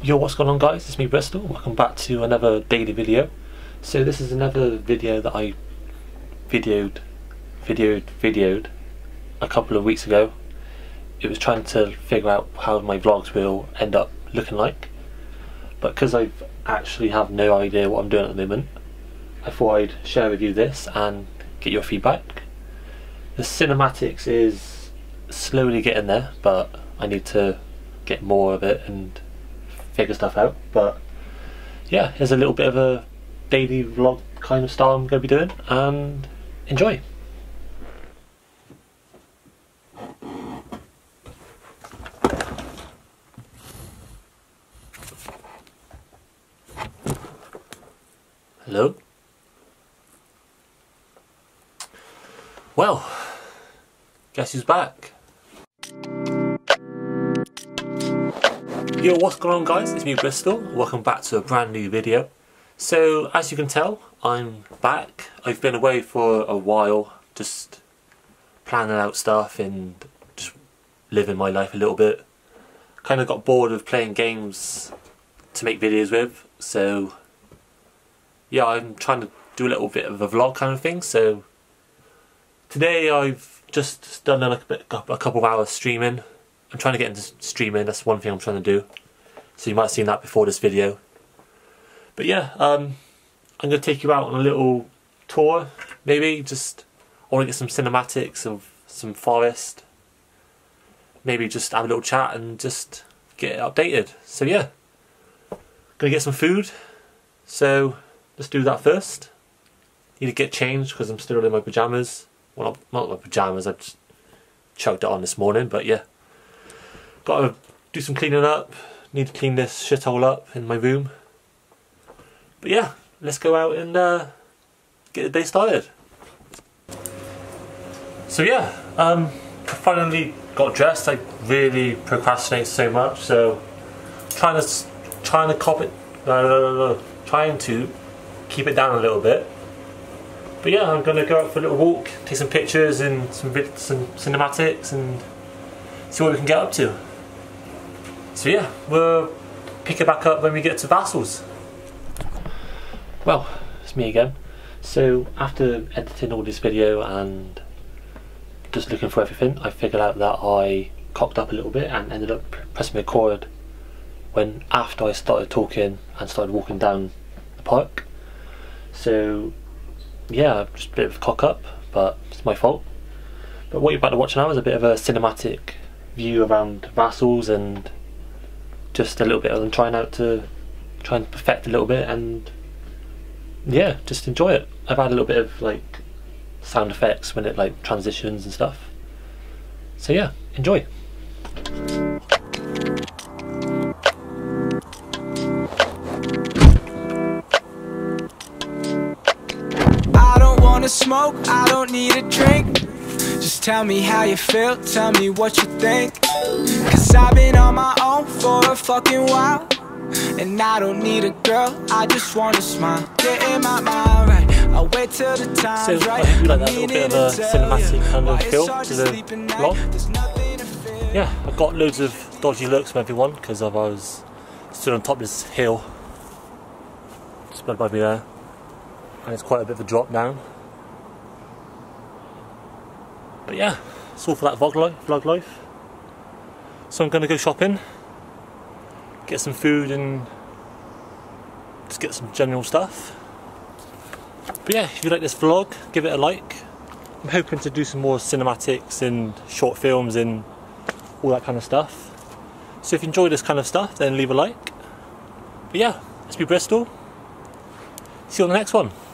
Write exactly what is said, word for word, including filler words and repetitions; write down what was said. Yo, what's going on guys, it's me Bristol, welcome back to another daily video. So this is another video that I videoed, videoed, videoed a couple of weeks ago. It was trying to figure out how my vlogs will end up looking like. But because I actually have no idea what I'm doing at the moment, I thought I'd share with you this and get your feedback. The cinematics is slowly getting there, but I need to get more of it and figure stuff out. But yeah, here's a little bit of a daily vlog kind of style I'm going to be doing, and enjoy! Hello? Well, guess who's back? Yo, what's going on guys, it's me Bristol, welcome back to a brand new video. So as you can tell, I'm back. I've been away for a while, just planning out stuff and just living my life a little bit. Kind of got bored of playing games to make videos with, so yeah, I'm trying to do a little bit of a vlog kind of thing. So today I've just done a, bit, a couple of hours streaming. I'm trying to get into streaming, that's one thing I'm trying to do. So you might have seen that before this video. But yeah, um, I'm going to take you out on a little tour, maybe. Just, I want to get some cinematics of some forest. Maybe just have a little chat and just get it updated. So yeah, going to get some food. So let's do that first. Need to get changed because I'm still in my pyjamas. Well, not my pyjamas, I just chugged it on this morning, but yeah. Gotta do some cleaning up, need to clean this shithole up in my room. But yeah, let's go out and uh, get the day started. So yeah, um, finally got dressed. I really procrastinate so much, so trying to trying to cop it, no, no, no, no, trying to keep it down a little bit. But yeah, I'm gonna go out for a little walk, take some pictures and some some cinematics and see what we can get up to. So yeah, we'll pick it back up when we get to Vassals. Well, it's me again. So after editing all this video and just looking for everything, I figured out that I cocked up a little bit and ended up pressing record when after I started talking and started walking down the park. So yeah, just a bit of a cock up, but it's my fault. But what you're about to watch now is a bit of a cinematic view around Vassals and just a little bit of them trying out to try and perfect a little bit, and yeah, just enjoy it. I've had a little bit of like sound effects when it like transitions and stuff, so yeah, enjoy. I don't want to smoke, I don't need a drink. Just tell me how you feel, tell me what you think. Cause I've been on my own for a fucking while, and I don't need a girl, I just wanna smile. Get in my mind right, I'll wait till the time's right. So I do like that little bit of a cinematic kind of feel to the vlog. Yeah, I got loads of dodgy looks from everyone because I was stood on top of this hill just above me there, and it's quite a bit of a drop down. But yeah, it's all for that vlog life, vlog life. So I'm going to go shopping, get some food and just get some general stuff. But yeah, if you like this vlog, give it a like. I'm hoping to do some more cinematics and short films and all that kind of stuff. So if you enjoy this kind of stuff, then leave a like. But yeah, let's be Bristol. See you on the next one.